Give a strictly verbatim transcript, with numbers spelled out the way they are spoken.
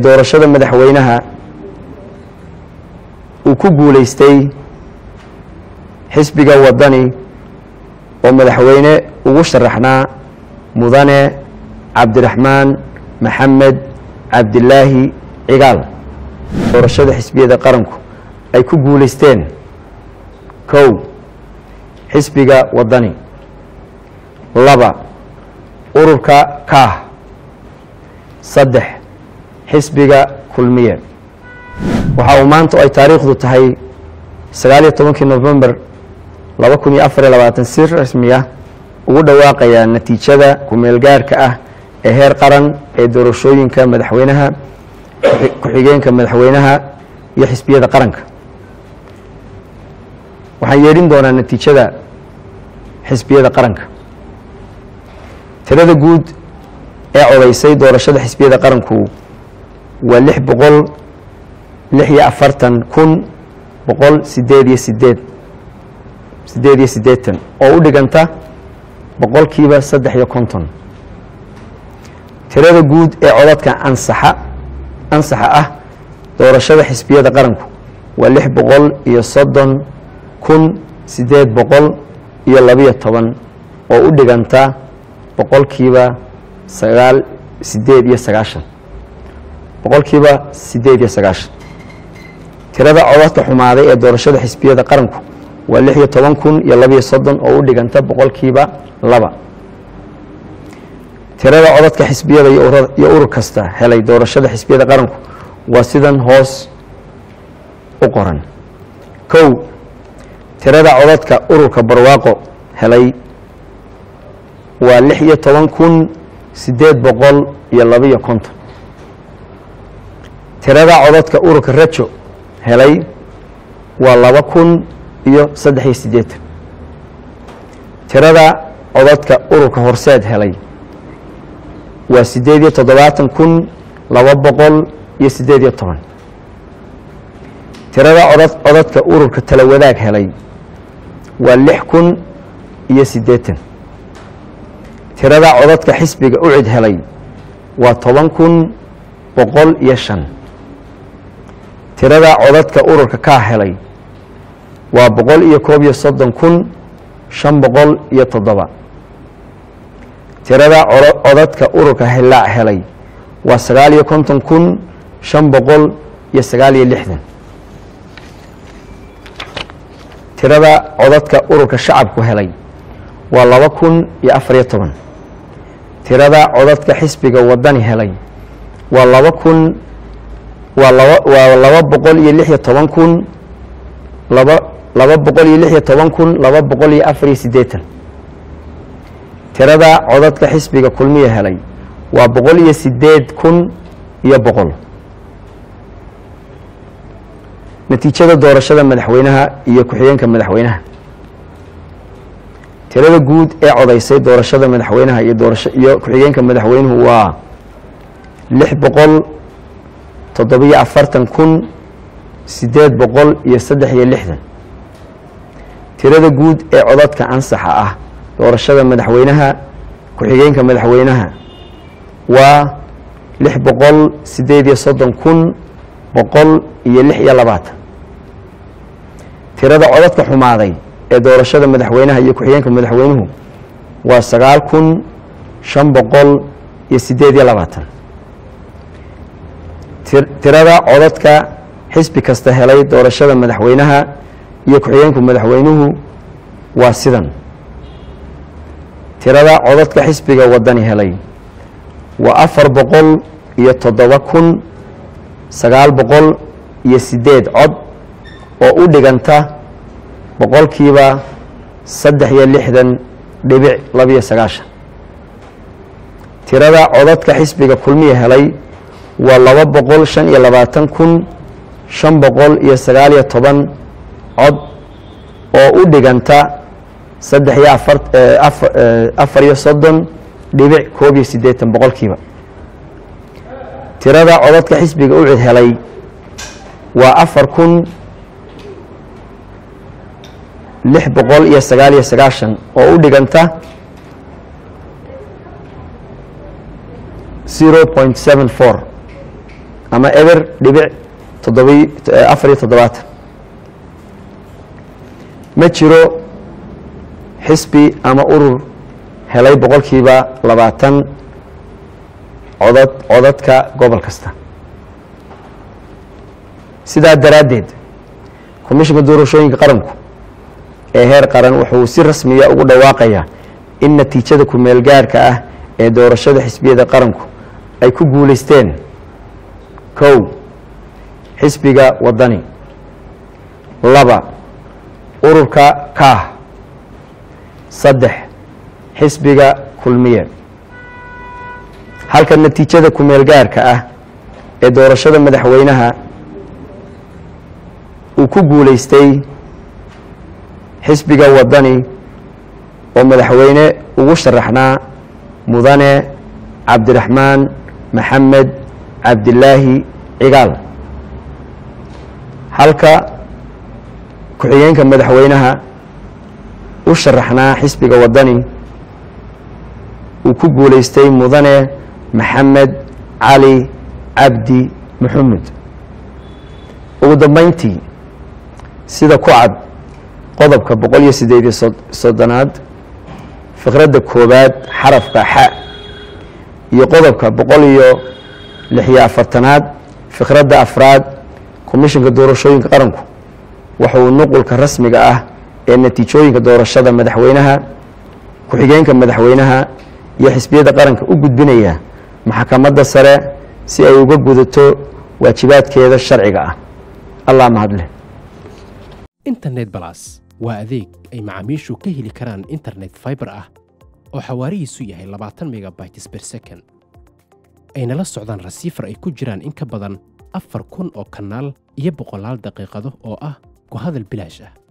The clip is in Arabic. doorashada madaxweynaha uu ku guuleystay xisbiga wadani oo madaxweyne ugu sharaxnaa mudane cabdirahmaan maxamed cabdullaahi igaal doorashada xisbiyada qaranku ay ku guuleysteen kow xisbiga wadani laba ururka kaah saddex حسبك كل مية وحاومانتو اي تاريخ دو تهي سغالية طبنكي نوفمبر لاباكمي افري لاباتن سير رسمية وغدا واقيا نتيجة دا كميلغار كاه اهير قرن اي دورشوين كمدحوينها كحيجين كمدحوينها يحسبية دا قرنك وحيارين دونا نتيجة دا حسبية دا قرنك تلادا قود اي عوليسي دورشاد حسبية دا قرنكو ولح بقول لحية أفرتن كن بقول سداد يا سداد سداد يا سدادتن أو دجنتا بقول كيبا صدح يا كونتن ترى جود إعراض كان أنصحة أنصحة أه دورشة حسبية دقرنكو ولح بقول يصدن كن سداد بقول يلا بيا طبعا أو دجنتا بقول كيبا سجال سداد يا سجاشن بقول كيبا سديد يا سقاش ترى ذا عوض حماري الدورشة حسبية ذا قرنكو واللحية طبنكون يلا بي صدن أو دجنتا بقول كيبا لبا ترى ذا عوض كحسبية ذا يور يور كسته هلا الدورشة حسبية ذا قرنكو وسدن هوس أقرن كو ترى ذا عوض كأور كبرواقو هلا واللحية طبنكون سديد بقول يلا بي كنت ترى عضدك أورك الرجو هلاي والله وكن يو صدح يستديت ترى عضدك أورك هرساد هلاي وسديد تضلعت كن لوبقل يسديد طبعا ترى عضد عضدك أورك تلوذاك هلاي واللحكن يسديت ترى عضدك حسبك أعد هلاي وطبعا كن بقل يشن ترى عضدك أورك كاهلي وبقول يكوب يصدن كن شن بقول يتضبع ترى عضدك أورك هلا هلي وسغال يكونتن كن شن بقول يسغال يلحدن ترى عضدك أورك شعب كهلي والله وكن يأفريطن ترى عضدك حسبك ودني هلي والله وكن ولو بقول يلحية طبعا كون لو بقول يلحية طبعا كون لو بقول يأفري سديتا ترى عضدك حسبك كل مية هلي وبقول يسداد كون يبقول نتيجة دورشة مدحوينها يكحيين كمدحوينها ترى جود اي عضيسي دورشة مدحوينها يكحيين كمدحوين هو لح بقول تضبيع أفرتن كن سداد بقول يستدح يلحدن ترى جود اي عضدك أنصحة أه دورشة مدحوينها كحيجين كمدحوينها ولح بقول سداد يصدن كن بقول يلح يلبات ترى عضدك حماضي اي دورشة مدحوينها هي كحيجين كمدحوينه وسقال كن شن بقول يسداد يلباتن ترى عضدك حسب كاستهلي دورشة مدحوينها يكحيينكم مدحوينه واسدا ترى عضدك حسبك ودني هلي وأفر بقول يتضوكن سقال بقول يسداد عض وأودك أنت بقول كيبا صدح يلحدا ببيع لبيع سقاشا ترى عضدك حسبك كل مية هلي والله بقول شن يلباتن كن شن بقول يسرالية طبعا عض أو دجنتا صدح يا أفر أف أفر يصدن دبع كوبي سديتن بقول كيما ترى عضتك حسبك أوعد هلي وأفر كن لح بقول يسرالية سراشن أو دجنتا zero point seven four أما إبر دبع تضوي أفري تضوات متشرو حسبي أما أرور هلاي بقول كيبا لبعتن عدد عدد كقبل كسته سيدا دراديد كمش بدور شوين قرنكو هير قرن وحوسي رسمية وقول واقعية إن نتيجتكم من الجار كأه دور الشدة حسبية دا قرنكو أي كوجولستين كو حسبيجا وطني لبا أوركا كاه صدح حسبيجا كل مية هل كان نتيجتكم من الجار كأه دور الشدة مدحوينها وكوجولستين حسبيجا وطني ومدحوينه وشرحنا مدنى عبدالرحمن محمد cabdullaahi igaal halka ku-xigeenka madaxweynaha u sharaxnaa xisbiga wadani uu ku guuleystay mudane maxamed cali cabdi maxamed ugu dambeyntii sida ku cad qodobka boqol iyo sideed iyo soddonaad fikradda koowaad xarafka xa iyo qodobka boqol iyo لحياء فرتناد فقرد أفراد كوميشن كدورشوين كقرنكو وحو النقل كرسمي كأه إن نتيجوين كدورشادة مدحوينها كوحيجين كمدحوينها يحسبية قرنك أوجد بنيها محاكمة السرع سي أي وجود بدتو واجبات كذا الشرعي كأه الله مهدله إنترنت بلاس وأذيك أي معاميشو كهلي كران إنترنت فايبر أه أو حواري سوية لبعتن ميجا بايتس بير سكن ayna la socdaan rasiifar ay ku jiraan in ka badan afar kun oo kanaal iyo boqolaal daqiiqado oo ah ku hadal bilaash ah.